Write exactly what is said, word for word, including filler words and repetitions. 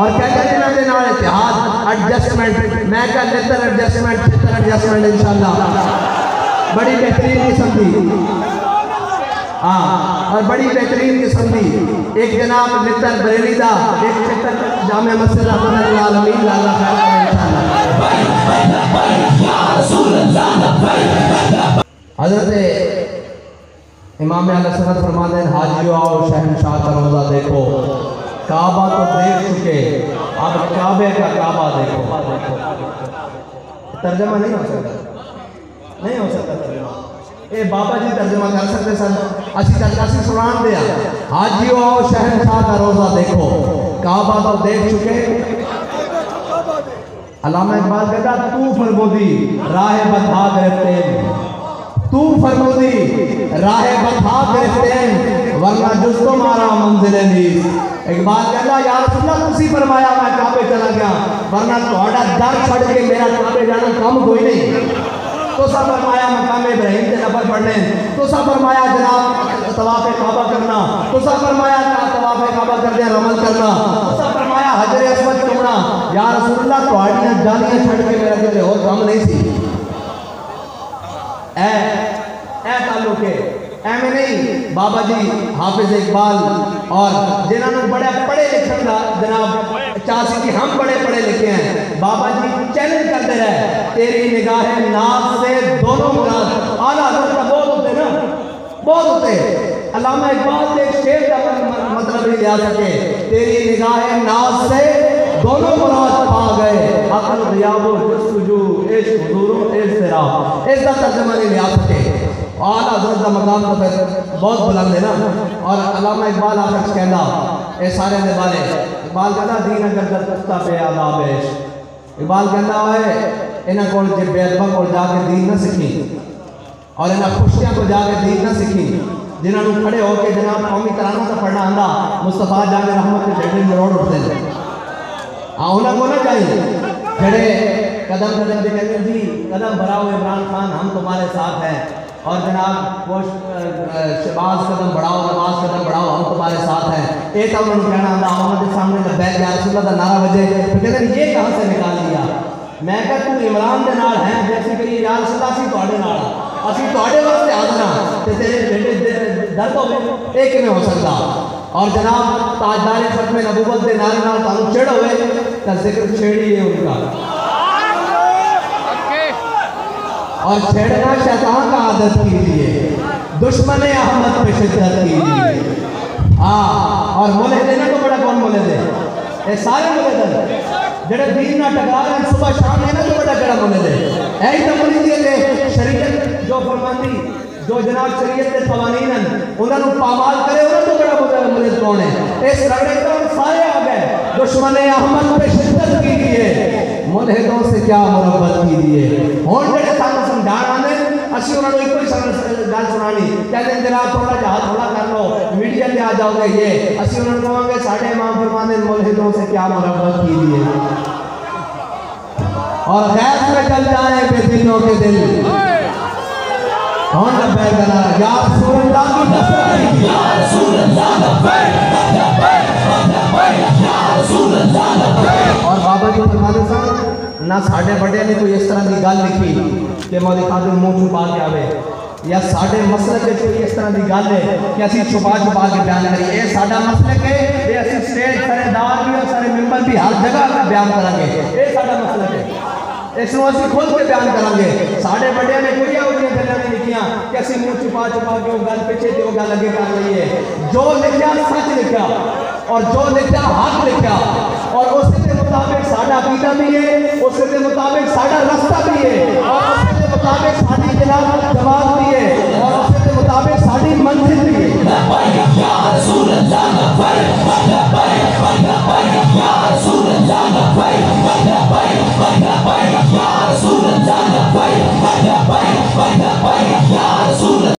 और क्या कहते हैं अपने इतिहास एडजस्टमेंट, मैं क्या नितर एडजस्टमेंट नितर एडजस्टमेंट इंशाल्लाह बड़ी बेहतरीन किस्म थी। हाँ, और बड़ी बेहतरीन किस्म थी। एक जनाब नितर बरेली दा, एक नितर जामे मस्जिद अल्लाह आलमीन लाला खैर। हजरत इमाम अहले सुन्नत फरमाते हैं, हाजियों आओ शहंशाह का रोज़ा देखो, काबा तो देख चुके अब काबे का काबा देखो। तर्जमा नहीं हो सकता, नहीं हो सकता तर्जमा, ए बाबा जी तर्जमा कर सकते सन, असी तर्जमा सुनान दिया। हाजियो आओ शहंशाह का रोज़ा देखो, काबा तो देख चुके। अल्लामा इकबाल कहता, तू फरमोदी राह बता गिरफ्ते, तू फरमोदी राह बता गिरफ्ते, वरना जुज तो मारा मंजिले दी। इकबाल कहता, या रसूल अल्लाह तुसी फरमाया मैं काबे चला गया, वरना थोड़ा दर छड़ के मेरा काबे जाना कम कोई नहीं। तो सब फरमाया मकाम इब्राहिम के नफर पढ़ने, तो सब फरमाया जनाब तवाफ़े काबा करना, तो सब फरमाया तवाफ़े काबा कर दिया रमल करना, तो सब फरमाया हजरे अस्वद चूमना। या रसूल अल्लाह तुहाडियां जानियां छड़ के मेरा किते होर कम नहीं सी। ऐ ऐ तालुके एवें नहीं बाबा जी हाफिज इकबाल और जिन्होंने बड़ा पढ़े लिखे का जनाब चासी कि हम बड़े पढ़े लिखे हैं, बाबा जी चैलेंज करते रहे, तेरी निगाह नाज से दोनों मुराद आला हजरत का बहुत होते ना, बहुत होते। अल्लामा इकबाल ने एक शेर का मतलब नहीं लिया सके, तेरी निगाह नाज से दोनों मुराद पा गए, अकल रियाबो जस्तजू इश्क हुजूरो इस्तराब, इसका तर्जुमा नहीं लिया सके। आला हजरत का मकाम तो फिर बहुत बुलंद है ना। और अल्लामा इकबाल आखिर कहना ये सारे निवाले, इकबाल कहना दीन अगर दस्ता पे आदाब है, इकबाल कहना है इन्हों को बेअदबा को जाके दीन ना सीखी और इन्हों खुशियाँ को जाके दीन ना सीखी, जिन्होंने खड़े होकर जनाब कौमी तराना तो पढ़ना आंदा मुस्तफा जान रहमत के झंडे में रोड़ उठते हैं। हाँ, उन्होंने को ना चाहिए जड़े कदम कदम पे कहते जी कदम भराओ इमरान खान हम तुम्हारे साथ हैं, और जनाब वो शबाज कदम बढ़ाओ नवाज कदम बढ़ाओ हम तुम्हारे साथ हैं। एक उन्होंने कहना था हमारे सामने जब बैठ गया रसूल का नारा बजे तो कहते ये कहाँ से निकाल लिया। मैं क्या तू इमरान के नाल है, जैसे कि यार रसूल असी थोड़े नाल असी थोड़े वास्ते हाजिर हाँ, तो तेरे बेटे दर्द हो गए ये किमें हो सकता। और जनाब ताजदार खत्मे नबूवत के नारे नाल तुहानू चिड़ होवे तो जिक्र छेड़ी है उनका, और छेड़ना शैतान का आदत कीजिए, दुश्मन अहमद पे शिद्दत कीजिए। हाँ, और मोले देने को बड़ा कौन मोले दे, ये सारे मोले दे जेडे दीन ना टकरा रहे सुबह शाम है ना, तो बड़ा कड़ा मोले दे यही तो मोले दिए दे। शरीयत जो फरमाती जो जनाब शरीयत के कवानीन हैं उन्होंने पामाल करे उन्होंने तो बड़ा मोले मोले कौन है, इस रगड़े तो सारे आ गए। दुश्मन अहमद पे शिद्दत कीजिए, मुल्हिदों से क्या मुरब्बत कीजिए। और जेडे असी उन्होंने एक गल सुनानी कहते जनाब थोड़ा जहा थोड़ा कर लो मीडिया पे आ जाओगे ये, असी उन्होंने कहोगे साढ़े इमाम फरमाने मुल्हिदों से क्या मुरब्बत कीजिए, और गैस में चल जाए बेदिलों के दिल कौन लब्बे करा या रसूल अल्लाह की कसम या रसूल अल्लाह लब्बे लब्बे लब्बे या रसूल अल्लाह लब्बे। और बाबा जी फरमाते सन ना साढ़े बड़े ने कोई इस तरह की गल लिखी कि मौलवी खादिम मुँह छुपा के आवे, या साढ़े मसलक कोई इस तरह की गल है कि असी छुपा छुपा के बयान करिए। ये साढ़ा मसलक है, ये असी स्टेज सारे दार भी और सारे मेम्बर भी हर जगह बयान करांगे, ये साढ़ा मसलक है, इसनों असी खुद के बयान करांगे। साढ़े बड़े ने कोई उनकी गल्लां नहीं लिखियां कि असी मुँह छुपा छुपा के वो गल पिछे तो वो गल अगे कर रही है। जो लिखा सच लिखा और जो लिखा हक लिखा, और उसके मुताबिक साढ़ा अकीदा भी है, उसके मुताबिक साढ़ा रास्ता भी है, और उसके मुताबिक साढ़ी जनाब जवाब भी है, और उसके मुताबिक साढ़ी मंजिल भी है।